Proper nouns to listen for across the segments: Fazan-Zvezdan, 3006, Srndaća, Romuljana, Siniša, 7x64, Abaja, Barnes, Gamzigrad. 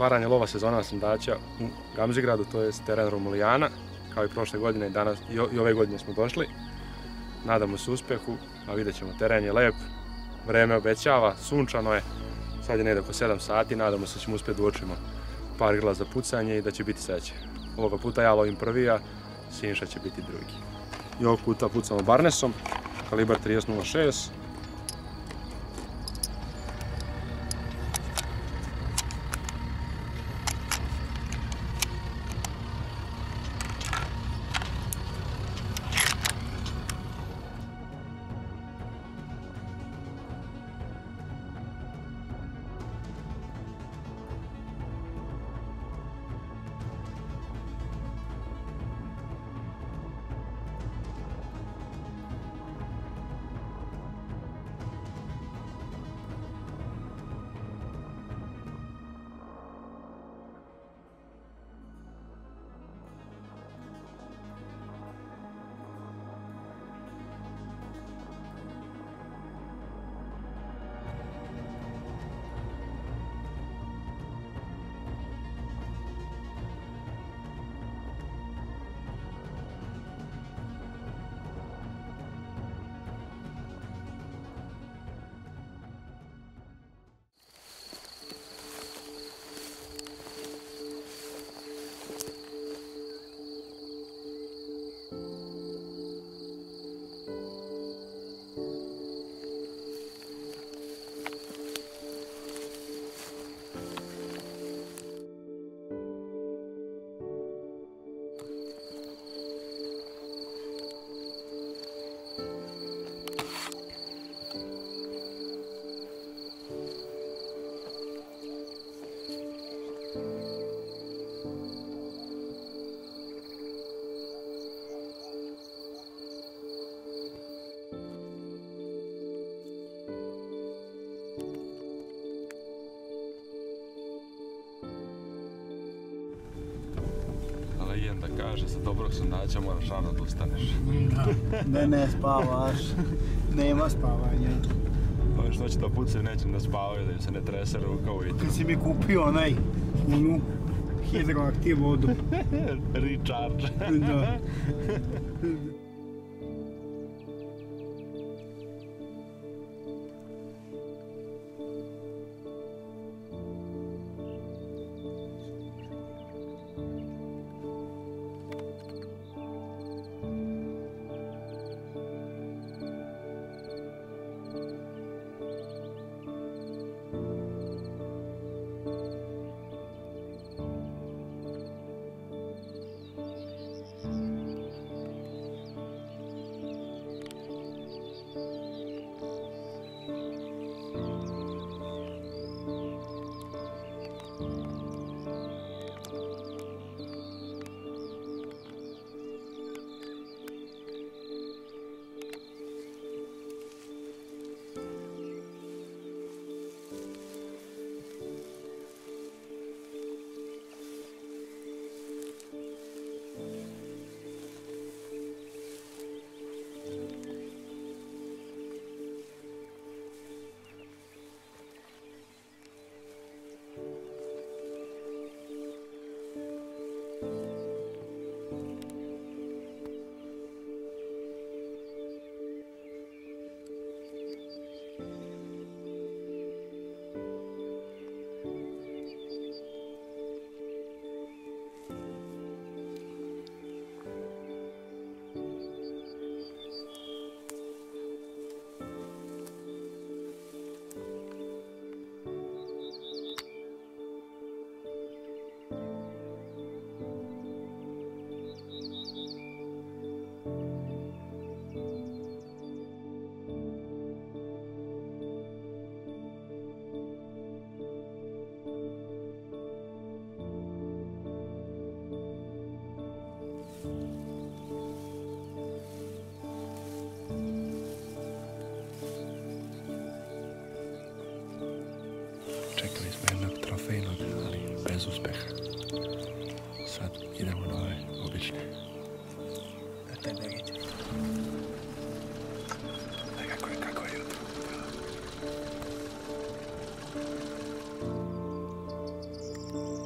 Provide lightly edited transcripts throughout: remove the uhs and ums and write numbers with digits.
otvaranje lova sezona osnivača u Gamzigradu, to je teren Romuljana, kao i prošle godine i danas i ove godine smo došli. Nadamo se uspjehu, a vidjet ćemo, teren je lep, vreme obećava, sunčano je, sad je negdje oko 7 sati, nadamo se da ćemo uspjeti da uočimo par grla za pucanje i da će biti sreće. Ovoga puta ja lovim prvi, a Siniša će biti drugi. I ovog puta pucamo Barnesom, kalibar 30.06. Da kaže, sa dobrog sundača moraš rano da ustaneš. Da, ne spavaš, nema spavanja. Ovi što će to pucaju, nećem da spavaju, da im se ne trese ruka u vitru. Ti si mi kupio onaj, onu hidroaktiv vodu. Recharge. Da. Bez uspeha. Sad idemo na ove obične. Da tebe vidimo. Kako je jutro. Da.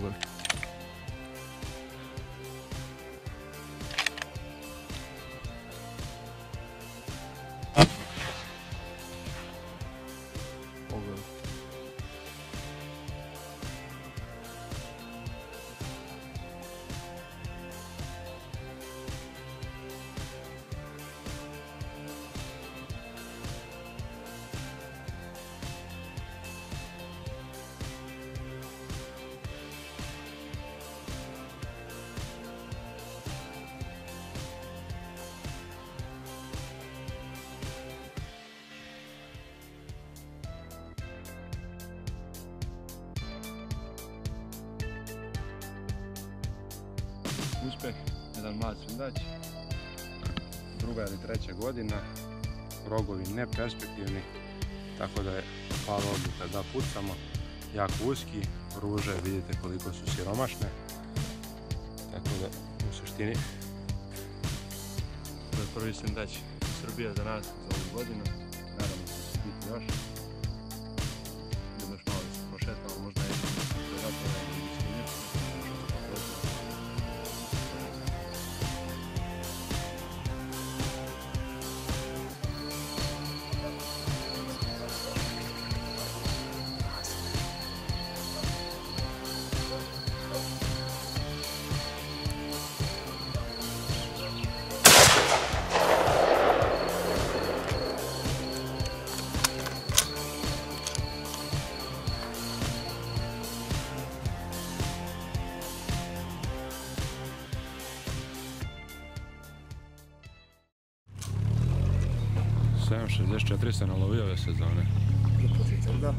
Pogod. Uspjeh, jedan mlad svindač, druga ili treća godina, rogovi neperspektivni, tako da je pala odluka da pucamo, jako uski, ruže vidite koliko su siromašne, tako da u suštini to je prvi svindač Srbije za nas za ovu godinu, naravno da će biti još, još malo se prošetalo, možda je Sajam 64 se nalovio ove sezone. Da.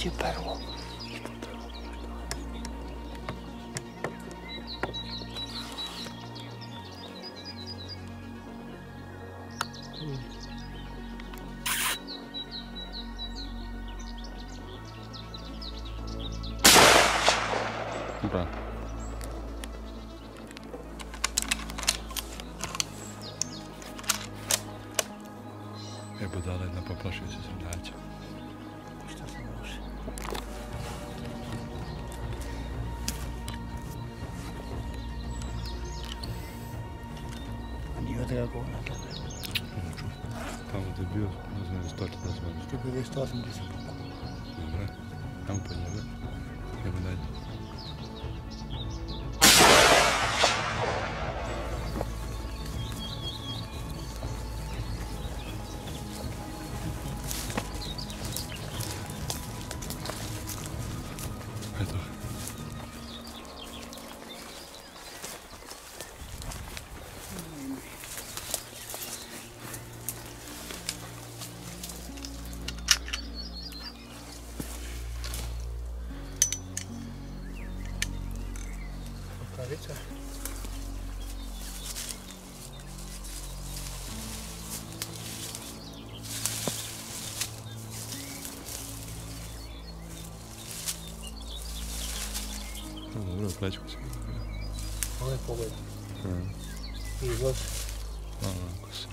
Ti prvo. Bra. E budala jedna poplašila se srdača. Šta se može? Nije odrega govna tada. Neću. Tamo da je bio, ne znam, 140. 180. Dobre, tamo pod njega. Idemo dalje. Видите? Добре, плечко си. Ой, поглед. И излъз. Малко си.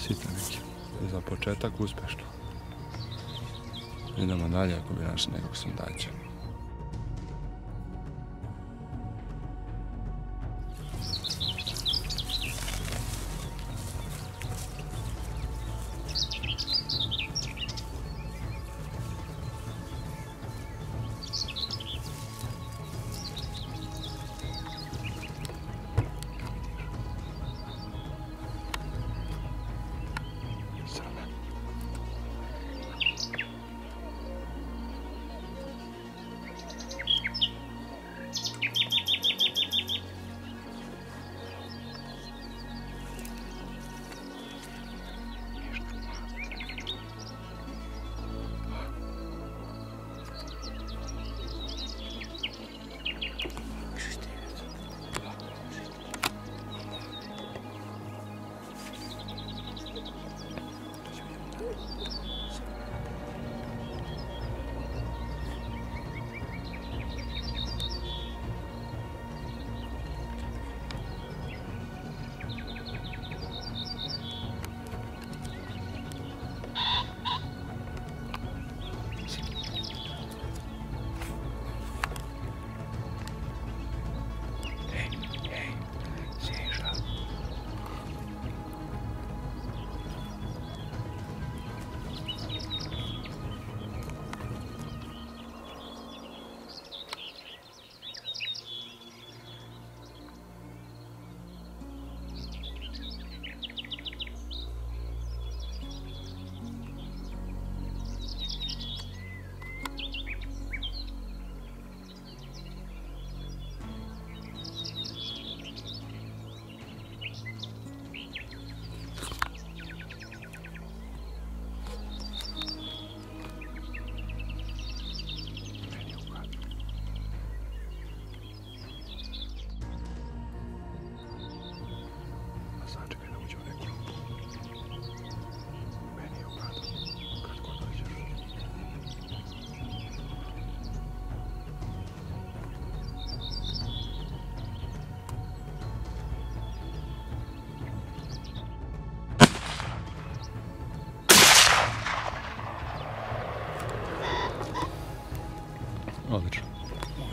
Ситаники. И за почетък успешно. Идемо далее, ако би наш некак сундача.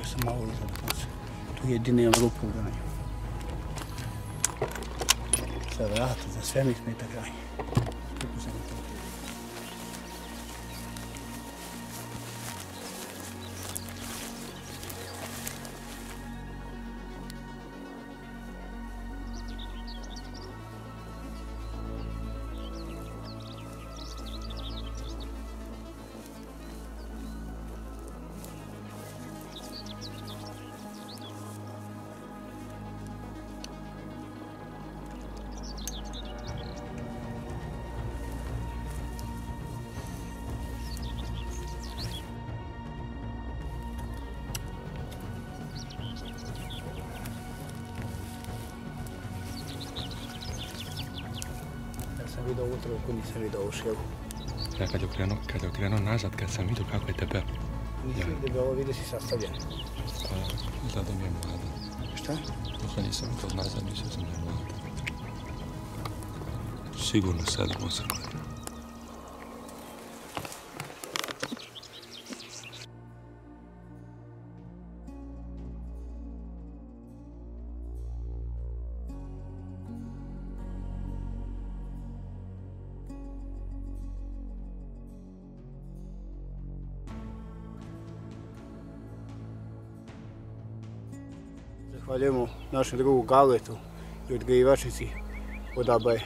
Još sam malo izadno. Tu je jedine rupu u granju. Za vrat, za sve mi smeta granje. Utroku nisam vidio ovu šelju. Ja kad je okrenuo nazad, kad sam vidio kako je tebe... Nisam vidio da ovo vidio si sastavljeno. Zada mi je mlada. Šta? Dok nisam vidio nazad, mislio sam da je mlada. Sigurno 7-8 godina. Hvaljujemo našem drugu Gavletu I odgrivačici od Abaje.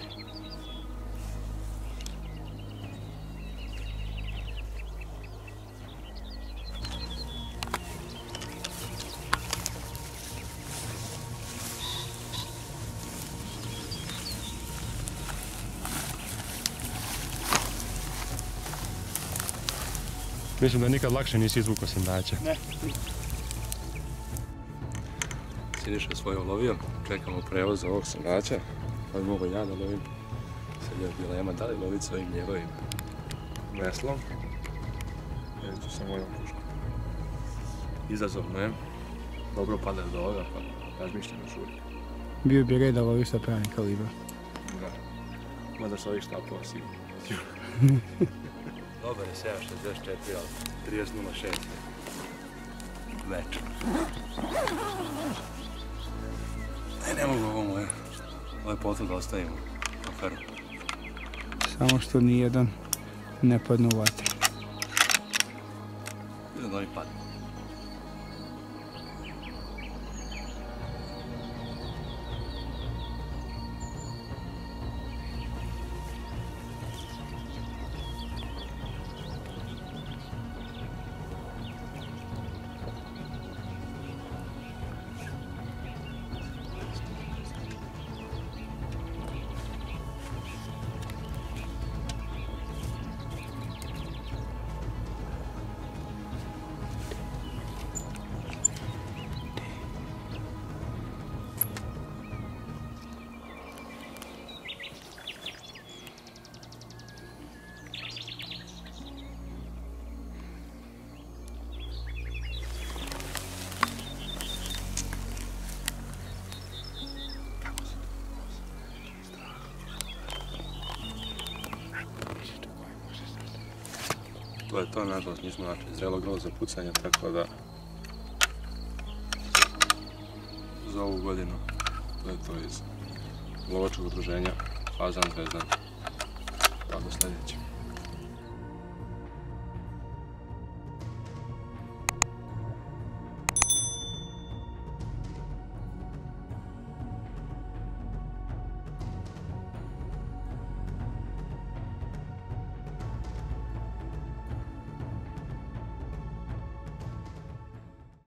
Mislim da nikad lakše nisi izvukao srndaća. Ne. Siniša svoje ulovio, čekamo prevoz ovog srnaća, pa bi mogo ja da lovim. Sad je dilema da li lovit svojim njegovim veslom, jer ću sam mojom puškom. Izazovno je, dobro pada do ovoga, pa razmišljam o žuri. Bio bi red da loviš sa pravim kalibra. Da, mada se ovih štapova sigurno. Dobar je 7.64, ali 30.06. Večer. Ne mogu ovo moje. Ovo je potvrd da ostavimo na feru. Samo što nijedan ne padne u vatru. Jedan da mi padne. To je to, nažalost, nismo načeli zrelo grozo za pucanje, tako da za ovu godinu to je to iz Lovačkog udruženja Fazan-Zvezdan, pa do sljedećeg.